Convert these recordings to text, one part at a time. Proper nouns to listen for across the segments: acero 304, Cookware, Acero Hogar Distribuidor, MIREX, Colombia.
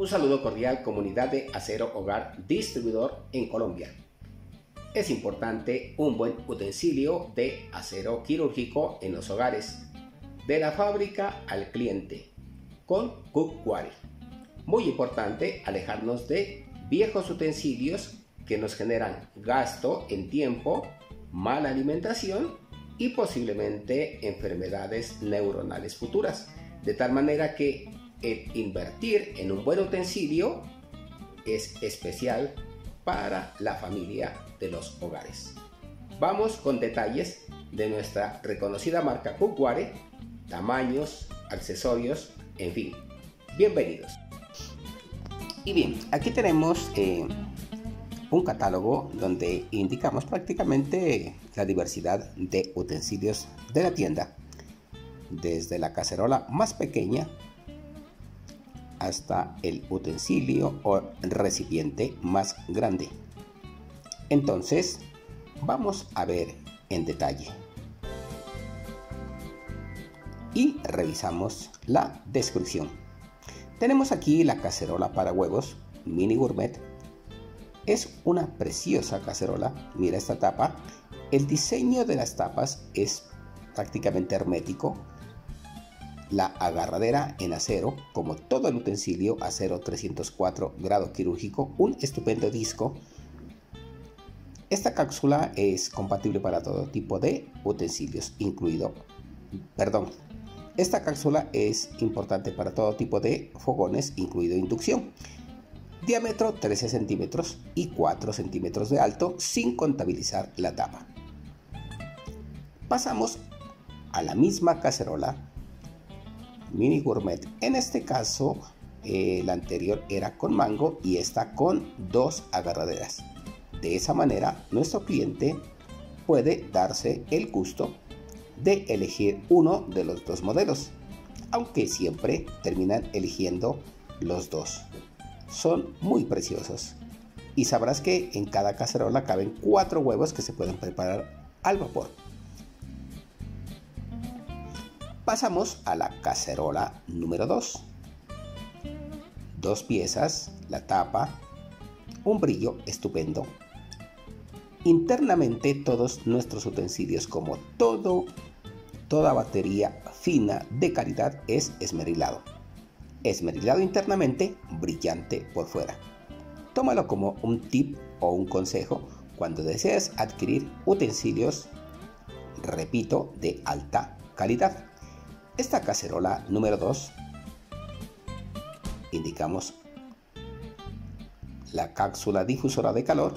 Un saludo cordial, comunidad de Acero Hogar Distribuidor en Colombia. Es importante un buen utensilio de acero quirúrgico en los hogares, de la fábrica al cliente, con Cookware. Muy importante alejarnos de viejos utensilios que nos generan gasto en tiempo, mala alimentación y posiblemente enfermedades neuronales futuras. De tal manera que el invertir en un buen utensilio es especial para la familia de los hogares. Vamos con detalles de nuestra reconocida marca Cookware, tamaños, accesorios, en fin. Bienvenidos. Y bien, aquí tenemos un catálogo donde indicamos prácticamente la diversidad de utensilios de la tienda, desde la cacerola más pequeña hasta el utensilio o recipiente más grande. Entonces, vamos a ver en detalle y revisamos la descripción. Tenemos aquí la cacerola para huevos mini gourmet. Es una preciosa cacerola, mira esta tapa. El diseño de las tapas es prácticamente hermético. La agarradera en acero, como todo el utensilio, acero 304 grado quirúrgico, un estupendo disco. Esta cápsula es compatible para todo tipo de utensilios, esta cápsula es importante para todo tipo de fogones, incluido inducción. Diámetro 13 centímetros y 4 centímetros de alto, sin contabilizar la tapa. Pasamos a la misma cacerola mini gourmet. En este caso, la anterior era con mango y esta con dos agarraderas. De esa manera, nuestro cliente puede darse el gusto de elegir uno de los dos modelos, aunque siempre terminan eligiendo los dos. Son muy preciosos y sabrás que en cada cacerola caben 4 huevos que se pueden preparar al vapor. Pasamos a la cacerola número 2. 2 piezas, la tapa, un brillo estupendo. Internamente todos nuestros utensilios, como toda batería fina de calidad, es esmerilado. Esmerilado internamente, brillante por fuera. Tómalo como un tip o un consejo cuando deseas adquirir utensilios, repito, de alta calidad. Esta cacerola número 2, indicamos la cápsula difusora de calor,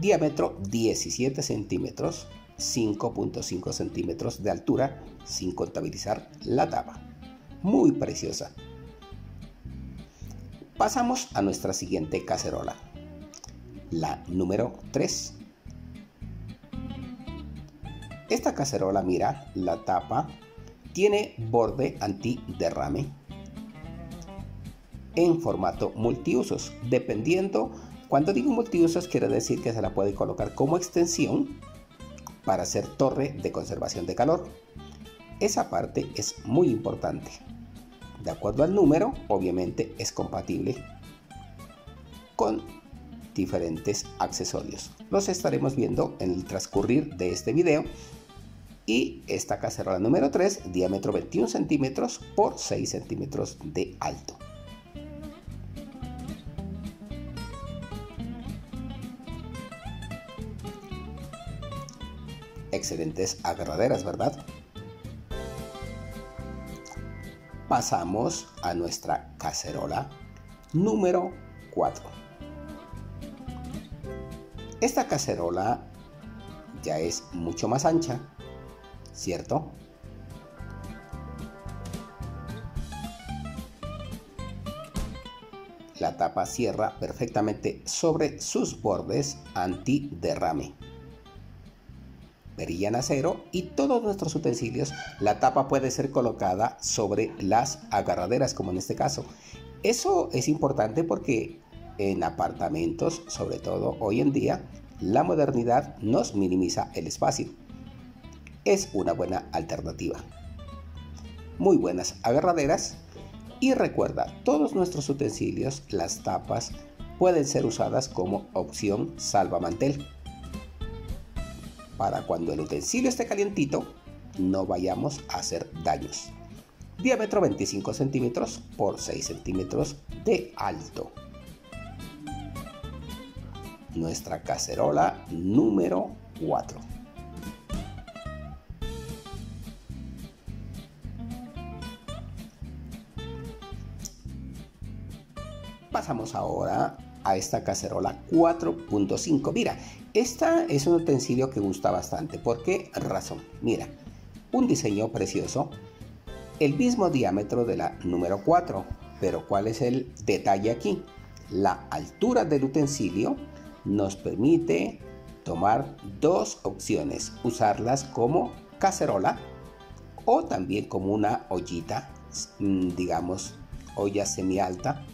diámetro 17 centímetros, 5.5 centímetros de altura, sin contabilizar la tapa. Muy preciosa. Pasamos a nuestra siguiente cacerola, la número 3. Esta cacerola, mira, la tapa tiene borde antiderrame en formato multiusos. Dependiendo, cuando digo multiusos, quiere decir que se la puede colocar como extensión para hacer torre de conservación de calor. Esa parte es muy importante. De acuerdo al número, obviamente es compatible con diferentes accesorios. Los estaremos viendo en el transcurrir de este video. Y esta cacerola número 3, diámetro 21 centímetros por 6 centímetros de alto. Excelentes agarraderas, ¿verdad? Pasamos a nuestra cacerola número 4. Esta cacerola ya es mucho más ancha, ¿cierto? La tapa cierra perfectamente sobre sus bordes antiderrame. Brilla en acero y todos nuestros utensilios. La tapa puede ser colocada sobre las agarraderas, como en este caso. Eso es importante porque en apartamentos, sobre todo hoy en día, la modernidad nos minimiza el espacio. Es una buena alternativa. Muy buenas agarraderas Y recuerda, todos nuestros utensilios, las tapas, pueden ser usadas como opción salvamantel. Para cuando el utensilio esté calientito, no vayamos a hacer daños. Diámetro 25 centímetros por 6 centímetros de alto. Nuestra cacerola número 4. Pasamos ahora a esta cacerola 4.5. Mira, esta es un utensilio que gusta bastante. ¿Por qué razón? Mira, un diseño precioso, el mismo diámetro de la número 4, pero ¿cuál es el detalle aquí? La altura del utensilio nos permite tomar dos opciones, usarlas como cacerola o también como una ollita, digamos olla semialta.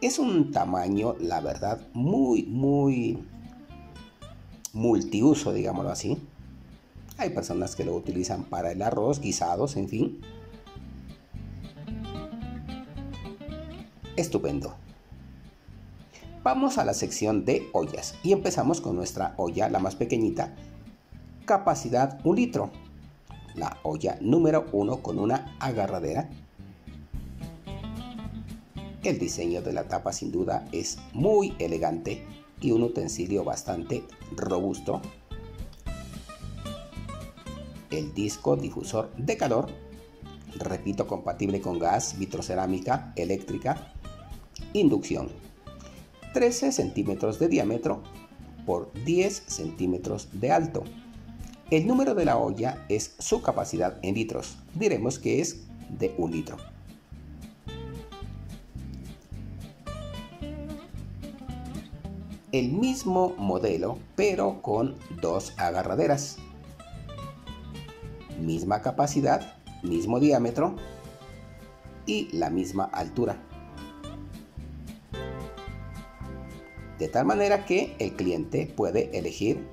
Es un tamaño, la verdad, muy multiuso, digámoslo así. Hay personas que lo utilizan para el arroz, guisados, en fin. Estupendo. Vamos a la sección de ollas y empezamos con nuestra olla, la más pequeñita, capacidad 1 litro. La olla número 1 con una agarradera. El diseño de la tapa sin duda es muy elegante y un utensilio bastante robusto. El disco difusor de calor, repito, compatible con gas, vitrocerámica, eléctrica, inducción. 13 centímetros de diámetro por 10 centímetros de alto. El número de la olla es su capacidad en litros. Diremos que es de 1 litro. El mismo modelo, pero con dos agarraderas. Misma capacidad, mismo diámetro y la misma altura. De tal manera que el cliente puede elegir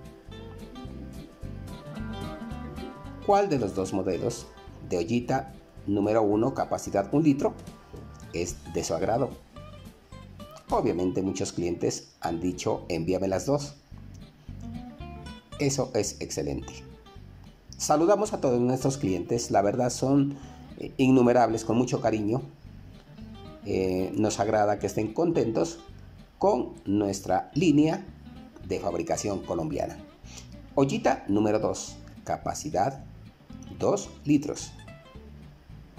cuál de los dos modelos de ollita número 1, capacidad 1 litro, es de su agrado. Obviamente muchos clientes han dicho envíame las dos. Eso es excelente. Saludamos a todos nuestros clientes, la verdad son innumerables, con mucho cariño. Nos agrada que estén contentos con nuestra línea de fabricación colombiana. Ollita número 2, capacidad 2 litros,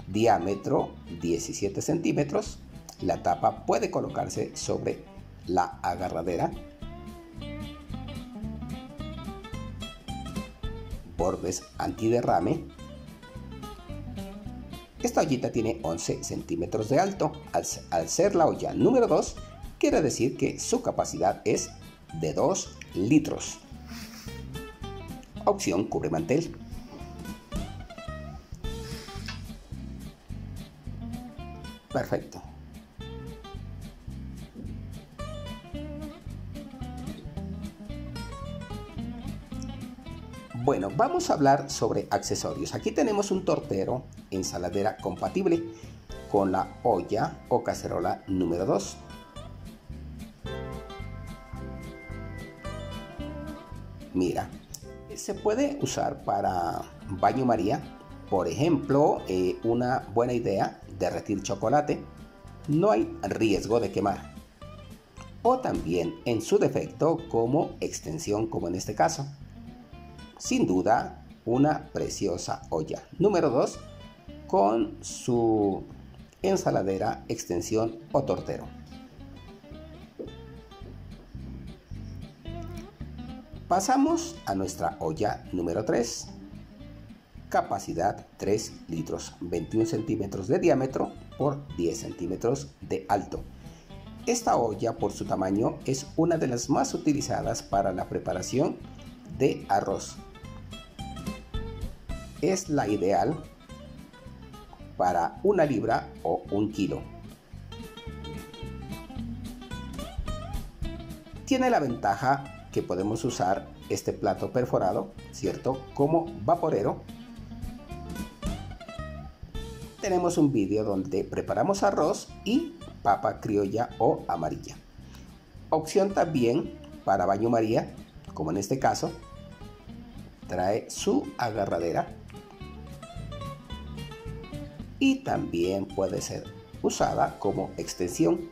diámetro 17 centímetros, la tapa puede colocarse sobre la agarradera, bordes antiderrame. Esta ollita tiene 11 centímetros de alto, al ser la olla número 2, quiere decir que su capacidad es de 2 litros. Opción cubremantel. Perfecto. Bueno, vamos a hablar sobre accesorios. Aquí tenemos un tortero, ensaladera compatible con la olla o cacerola número 2. Mira, se puede usar para baño María, por ejemplo, una buena idea, derretir chocolate, no hay riesgo de quemar. O también, en su defecto, como extensión, como en este caso. Sin duda, una preciosa olla. Número 2, con su ensaladera, extensión o tortero. Pasamos a nuestra olla número 3, capacidad 3 litros, 21 centímetros de diámetro por 10 centímetros de alto. Esta olla por su tamaño es una de las más utilizadas para la preparación de arroz. Es la ideal para una libra o un kilo. Tiene la ventaja que podemos usar este plato perforado, ¿cierto?, como vaporero tenemos un vídeo donde preparamos arroz y papa criolla o amarilla. Opción también para baño María, como en este caso, trae su agarradera y también puede ser usada como extensión.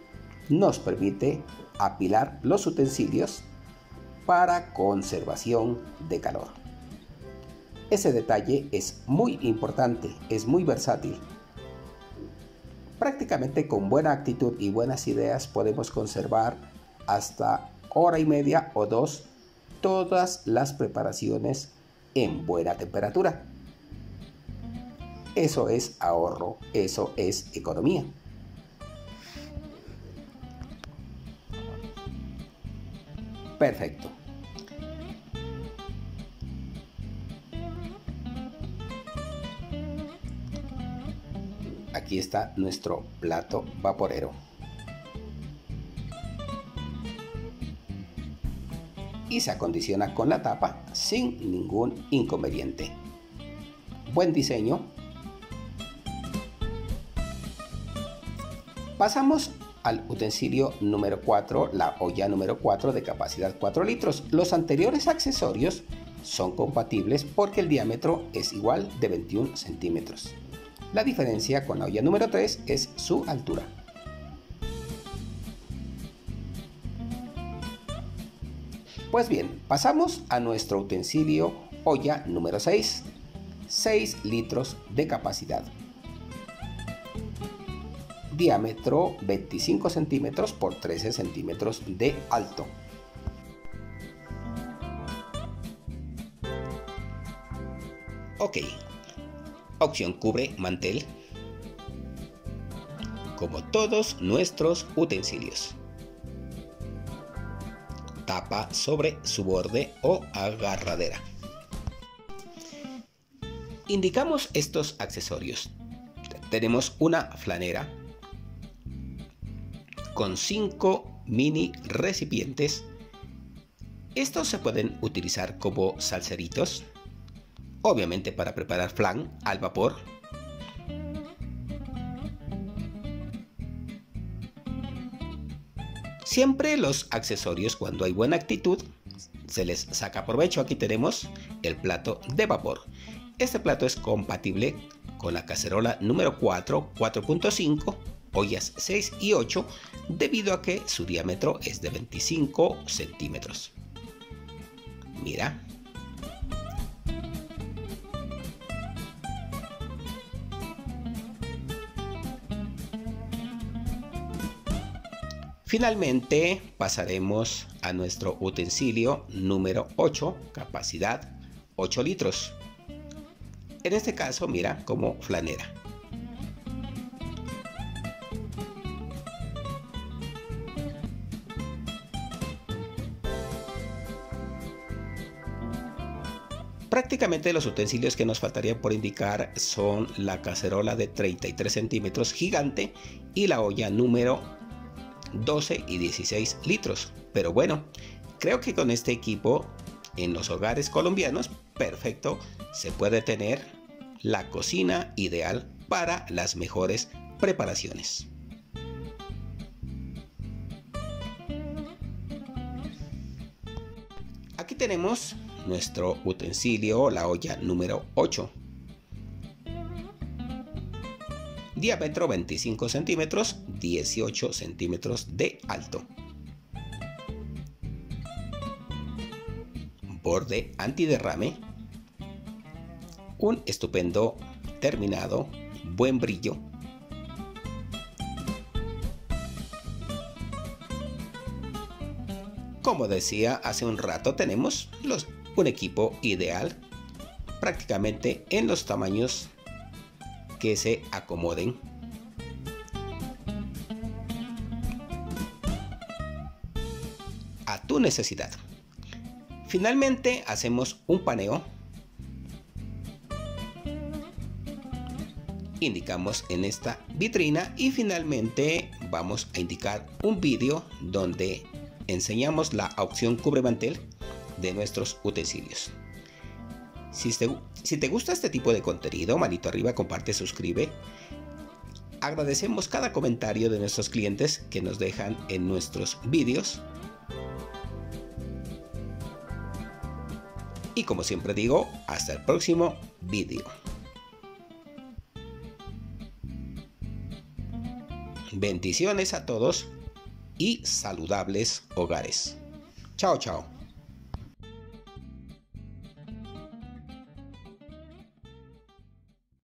Nos permite apilar los utensilios para conservación de calor. Ese detalle es muy importante, es muy versátil. Prácticamente con buena actitud y buenas ideas podemos conservar hasta hora y media o dos todas las preparaciones en buena temperatura. Eso es ahorro, eso es economía. Perfecto. Aquí está nuestro plato vaporero. Y se acondiciona con la tapa sin ningún inconveniente. Buen diseño. Pasamos al utensilio número 4, la olla número 4 de capacidad 4 litros. Los anteriores accesorios son compatibles porque el diámetro es igual de 21 centímetros. La diferencia con la olla número 3 es su altura. Pues bien, pasamos a nuestro utensilio olla número 6, 6 litros de capacidad, diámetro 25 centímetros por 13 centímetros de alto. Ok, opción cubre mantel, como todos nuestros utensilios. Tapa sobre su borde o agarradera. Indicamos estos accesorios. Tenemos una flanera con 5 mini recipientes. Estos se pueden utilizar como salseritos, obviamente para preparar flan al vapor. Siempre los accesorios, cuando hay buena actitud, se les saca provecho. Aquí tenemos el plato de vapor. Este plato es compatible con la cacerola número 4, 4.5, ollas 6 y 8, debido a que su diámetro es de 25 centímetros. Mira. Finalmente pasaremos a nuestro utensilio número 8, capacidad 8 litros. En este caso, mira, como flanera. Prácticamente los utensilios que nos faltarían por indicar son la cacerola de 33 centímetros gigante y la olla número 12 y 16 litros, pero bueno, creo que con este equipo en los hogares colombianos, perfecto, se puede tener la cocina ideal para las mejores preparaciones. Aquí tenemos nuestro utensilio, la olla número 8, diámetro 25 centímetros, 18 centímetros de alto. Borde antiderrame. Un estupendo terminado, buen brillo. Como decía hace un rato, tenemos un equipo ideal prácticamente en los tamaños que se acomoden. A tu necesidad. Finalmente hacemos un paneo. Indicamos en esta vitrina y finalmente vamos a indicar un vídeo donde enseñamos la opción cubre mantel de nuestros utensilios. Si te gusta este tipo de contenido, manito arriba, comparte, suscribe. Agradecemos cada comentario de nuestros clientes que nos dejan en nuestros vídeos. Y como siempre digo, hasta el próximo vídeo. Bendiciones a todos y saludables hogares. Chao, chao.